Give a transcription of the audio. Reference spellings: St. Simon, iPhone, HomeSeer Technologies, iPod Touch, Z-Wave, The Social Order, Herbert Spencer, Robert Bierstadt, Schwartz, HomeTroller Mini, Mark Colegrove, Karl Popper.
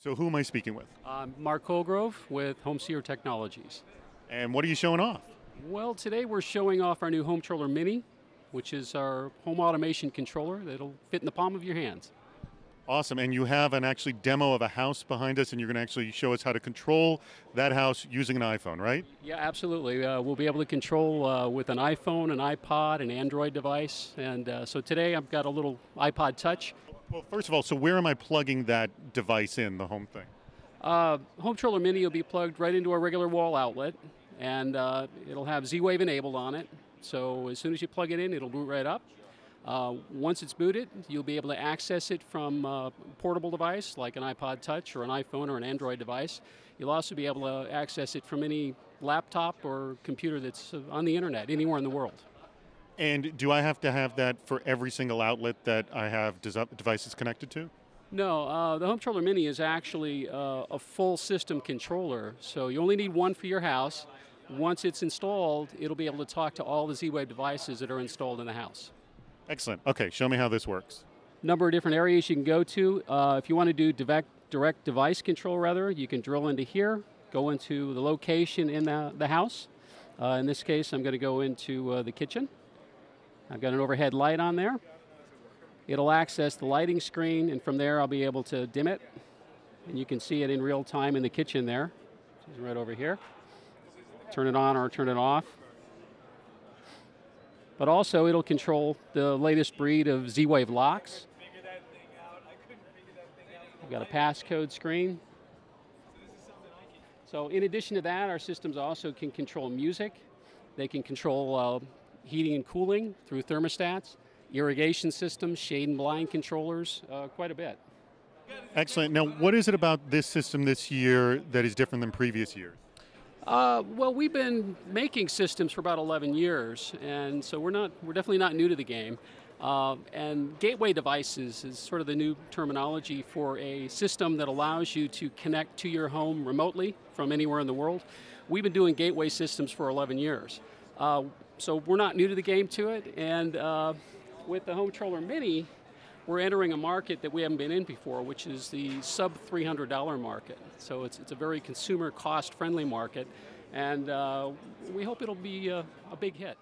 So who am I speaking with? Mark Colegrove with HomeSeer Technologies. And what are you showing off? Well, today we're showing off our new HomeTroller Mini, which is our home automation controller that'll fit in the palm of your hands. Awesome, and you have an actually demo of a house behind us, and you're going to actually show us how to control that house using an iPhone, right? Yeah, absolutely. We'll be able to control with an iPhone, an iPod, an Android device, and so today I've got a little iPod Touch. Well, first of all, so where am I plugging that device in, the home thing? HomeTroller Mini will be plugged right into our regular wall outlet, and it'll have Z-Wave enabled on it, so as soon as you plug it in, it'll boot right up. Once it's booted, you'll be able to access it from a portable device like an iPod Touch or an iPhone or an Android device. You'll also be able to access it from any laptop or computer that's on the internet, anywhere in the world. And do I have to have that for every single outlet that I have devices connected to? No, the HomeTroller Mini is actually a full system controller, so you only need one for your house. Once it's installed, it'll be able to talk to all the Z-Wave devices that are installed in the house. Excellent. Okay, show me how this works. Number of different areas you can go to. If you want to do direct device control, rather, you can drill into here, go into the location in the house. In this case, I'm going to go into the kitchen. I've got an overhead light on there. It'll access the lighting screen, and from there I'll be able to dim it. And you can see it in real time in the kitchen there. It's right over here. Turn it on or turn it off. But also it'll control the latest breed of Z-Wave locks. We've got a passcode screen. So in addition to that, our systems also can control music. They can control heating and cooling through thermostats, irrigation systems, shade and blind controllers, quite a bit. Excellent. Now, what is it about this system this year that is different than previous years? Well, we've been making systems for about 11 years, and so we're definitely not new to the game. And gateway devices is sort of the new terminology for a system that allows you to connect to your home remotely from anywhere in the world. We've been doing gateway systems for 11 years. So we're not new to the game to it, and with the HomeTroller Mini, we're entering a market that we haven't been in before, which is the sub-$300 market. So it's a very consumer cost-friendly market, and we hope it'll be a big hit.